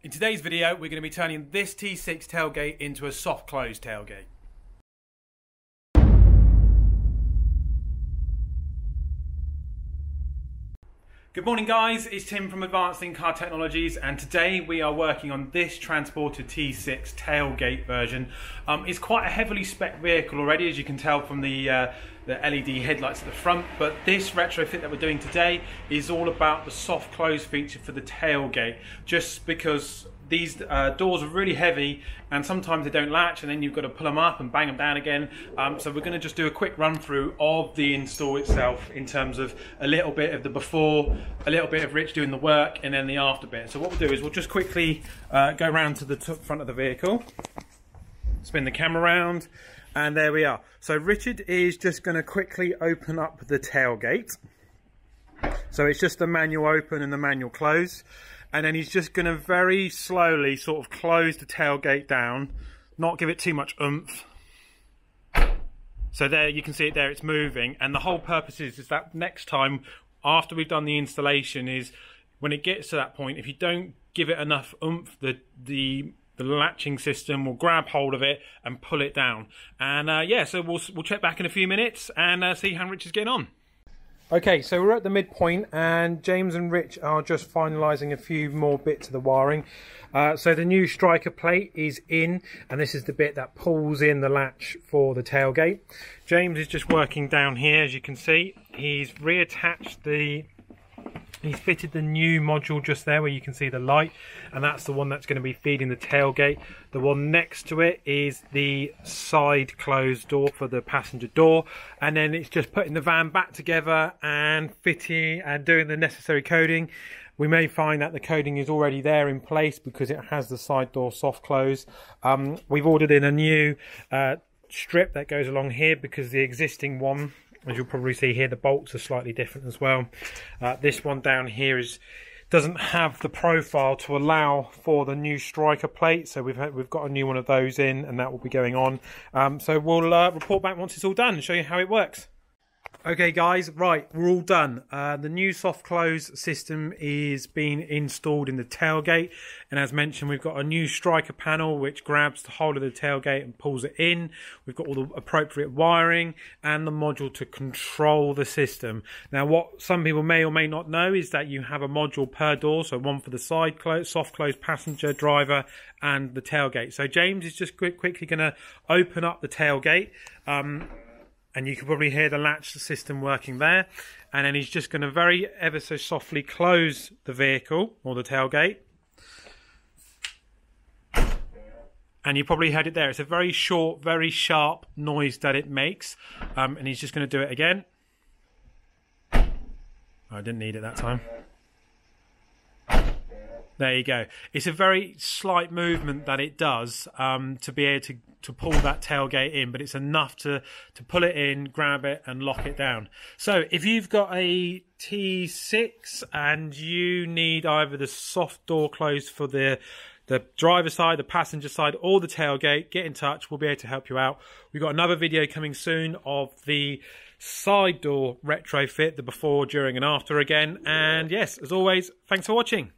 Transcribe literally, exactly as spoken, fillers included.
In today's video, we're going to be turning this T six tailgate into a soft close tailgate. Good morning guys, it's Tim from Advancing Car Technologies, and today we are working on this Transporter T six tailgate version. Um, it's quite a heavily spec vehicle already, as you can tell from the, uh, the L E D headlights at the front, but this retrofit that we're doing today is all about the soft close feature for the tailgate, just because these uh, doors are really heavy and sometimes they don't latch, and then you've got to pull them up and bang them down again. Um, so we're going to just do a quick run through of the install itself in terms of a little bit of the before, a little bit of Rich doing the work, and then the after bit. So what we'll do is we'll just quickly uh, go around to the front of the vehicle, spin the camera around, and there we are. So Richard is just going to quickly open up the tailgate. So it's just the manual open and the manual close. And then he's just going to very slowly sort of close the tailgate down, not give it too much oomph. So there, you can see it there, it's moving. And the whole purpose is, is that next time, after we've done the installation, is when it gets to that point, if you don't give it enough oomph, the, the, the latching system will grab hold of it and pull it down. And uh, yeah, so we'll, we'll check back in a few minutes and uh, see how Rich is getting on. Okay, so we're at the midpoint and James and Rich are just finalising a few more bits of the wiring. Uh, so the new striker plate is in, and this is the bit that pulls in the latch for the tailgate. James is just working down here, as you can see. He's reattached the... He's fitted the new module just there where you can see the light, and that's the one that's going to be feeding the tailgate. The one next to it is the side closed door for the passenger door, and then it's just putting the van back together and fitting and doing the necessary coding. We may find that the coding is already there in place because it has the side door soft close. Um, we've ordered in a new uh, strip that goes along here because the existing one, as you'll probably see here, the bolts are slightly different as well. Uh, this one down here is doesn't have the profile to allow for the new striker plate, so we've had, we've got a new one of those in, and that will be going on. Um, so we'll uh, report back once it's all done and show you how it works. Okay guys, right, we're all done. Uh, the new soft close system is being installed in the tailgate, and as mentioned, we've got a new striker panel which grabs the hold of the tailgate and pulls it in. We've got all the appropriate wiring and the module to control the system. Now what some people may or may not know is that you have a module per door, so one for the side close, soft close, passenger, driver and the tailgate. So James is just quick, quickly going to open up the tailgate. Um, And you can probably hear the latch system working there. And then he's just going to very ever so softly close the vehicle, or the tailgate. And you probably heard it there. It's a very short, very sharp noise that it makes. Um, and he's just going to do it again. I didn't need it that time. There you go. It's a very slight movement that it does um, to be able to, to pull that tailgate in, but it's enough to, to pull it in, grab it, and lock it down. So if you've got a T six and you need either the soft door closed for the the driver side, the passenger side, or the tailgate, get in touch. We'll be able to help you out. We've got another video coming soon of the side door retrofit, the before, during, and after again. And yes, as always, thanks for watching.